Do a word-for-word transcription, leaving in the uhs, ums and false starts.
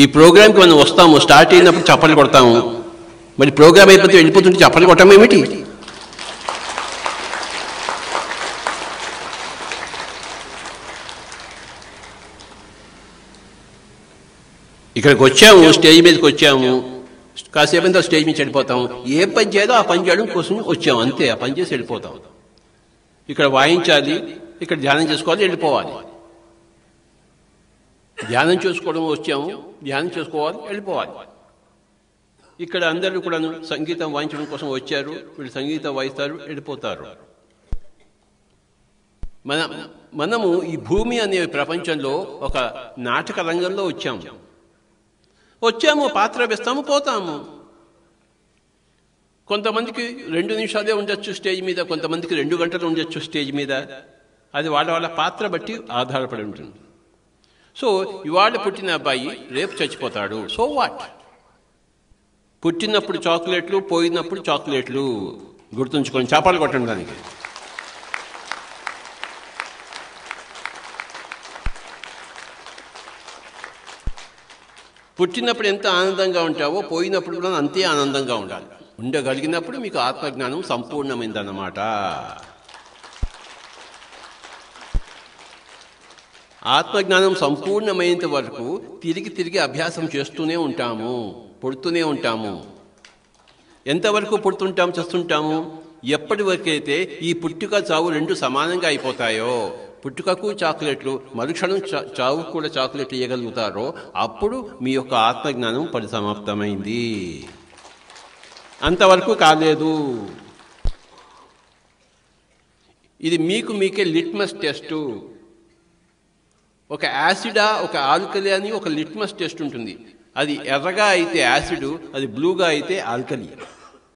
ఈ ప్రోగ్రామ్కి మనం వస్తాము, స్టార్ట్ అయినప్పుడు చప్పట్లు కొడతాము, మరి ప్రోగ్రామ్ అయిపోతే వెళ్ళిపోతుంటే చప్పట్లు కొట్టడం ఏమిటి? ఇక్కడికి వచ్చాము, స్టేజ్ మీదకి వచ్చాము, కాసేపు అంతా స్టేజ్ మీద వెళ్ళిపోతాము. ఏ పని చేయదో ఆ పని చేయడం కోసం వచ్చాము, అంతే. ఆ పని చేసి వెళ్ళిపోతాం. ఇక్కడ వాయించాలి, ఇక్కడ ధ్యానం చేసుకోవాలి, వెళ్ళిపోవాలి. ధ్యానం చేసుకోవడం వచ్చాము, ధ్యానం చేసుకోవాలి, వెళ్ళిపోవాలి. ఇక్కడ అందరూ కూడా సంగీతం వాయించడం కోసం వచ్చారు, వీళ్ళు సంగీతం వాయిస్తారు, వెళ్ళిపోతారు. మన మనము ఈ భూమి అనే ప్రపంచంలో ఒక నాటక రంగంలో వచ్చాము. వచ్చాము, పాత్ర వేస్తాము, పోతాము. కొంతమందికి రెండు నిమిషాలే ఉండొచ్చు స్టేజ్ మీద, కొంతమందికి రెండు గంటలు ఉండొచ్చు స్టేజ్ మీద. అది వాళ్ళ వాళ్ళ పాత్ర బట్టి ఆధారపడి ఉంటుంది. సో ఇవాళ పుట్టిన అబ్బాయి రేపు చచ్చిపోతాడు. So what? పుట్టినప్పుడు చాక్లెట్లు, పోయినప్పుడు చాక్లెట్లు. గుర్తుంచుకొని చేపలు కొట్టండి దానికి. పుట్టినప్పుడు ఎంత ఆనందంగా ఉంటావో పోయినప్పుడు కూడా అంతే ఆనందంగా ఉండాలి. ఉండగలిగినప్పుడు మీకు ఆత్మజ్ఞానం సంపూర్ణమైందన్నమాట. ఆత్మజ్ఞానం సంపూర్ణమైనంత వరకు తిరిగి తిరిగి అభ్యాసం చేస్తూనే ఉంటాము, పుడుతూనే ఉంటాము. ఎంతవరకు పుడుతుంటాము, చేస్తుంటాము? ఎప్పటి వరకైతే ఈ పుట్టుక చావు రెండు సమానంగా అయిపోతాయో, పుట్టుకకు చాక్లెట్లు, మరుక్షణం చావు కూడా చాక్లెట్లు ఇవ్వగలుగుతారో, అప్పుడు మీ యొక్క ఆత్మజ్ఞానం పరిసమాప్తమైంది. అంతవరకు కాలేదు. ఇది మీకు మీకే లిట్మస్ టెస్టు. ఒక యాసిడా, ఒక ఆల్కలి అని ఒక లిట్మస్ టెస్ట్ ఉంటుంది. అది ఎర్రగా అయితే యాసిడ్, అది బ్లూగా అయితే ఆల్కలి.